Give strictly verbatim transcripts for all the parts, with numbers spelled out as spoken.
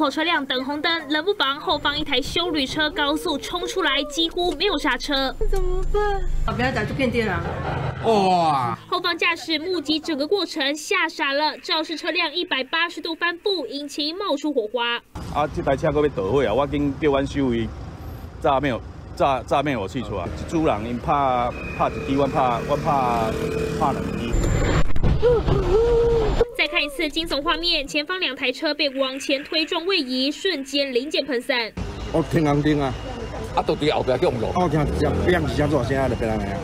口车辆等红灯，冷不防后方一台休旅车高速冲出来，几乎没有刹车。怎么办？啊，不要打就变电了。哇！后方驾驶目击整个过程，吓傻了。肇事车辆一百八十度翻覆，引擎冒出火花。啊，这台车佫要倒火啊！我经叫阮守卫炸灭，炸炸灭火器出来。一组人因拍拍一支，我拍我拍拍两支。 再看一次惊悚画面，前方两台车被往前推撞位移，瞬间零件喷散。我听红灯啊，啊，都伫后边叫落。我听一声，变一声，做声就变安尼啊。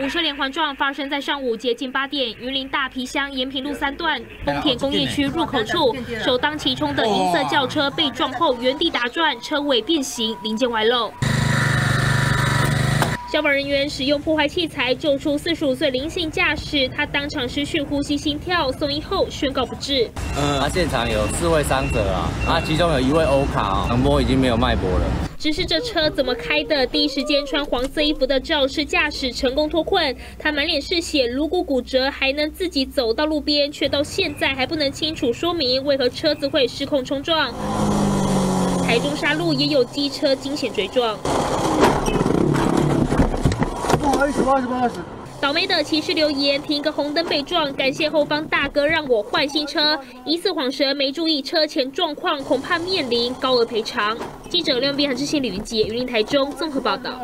五车连环撞发生在上午接近八点，云林大皮乡延平路三段丰田工业区入口处，首当其冲的银色轿车被撞后原地打转，车尾变形，零件外露。 消防人员使用破坏器材救出四十五岁林姓驾驶，他当场失去呼吸、心跳，送医后宣告不治。嗯，啊，现场有四位伤者啊，啊，其中有一位欧卡啊，脑波已经没有脉搏了。只是这车怎么开的？第一时间穿黄色衣服的肇事驾驶成功脱困，他满脸是血，颅骨骨折，还能自己走到路边，却到现在还不能清楚说明为何车子会失控冲撞。台中沙路也有机车惊险追撞。 倒霉的骑士留言：停个红灯被撞，感谢后方大哥让我换新车。疑似晃神没注意车前状况，恐怕面临高额赔偿。记者廖明斌、韩志信、李云杰，云林台中综合报道。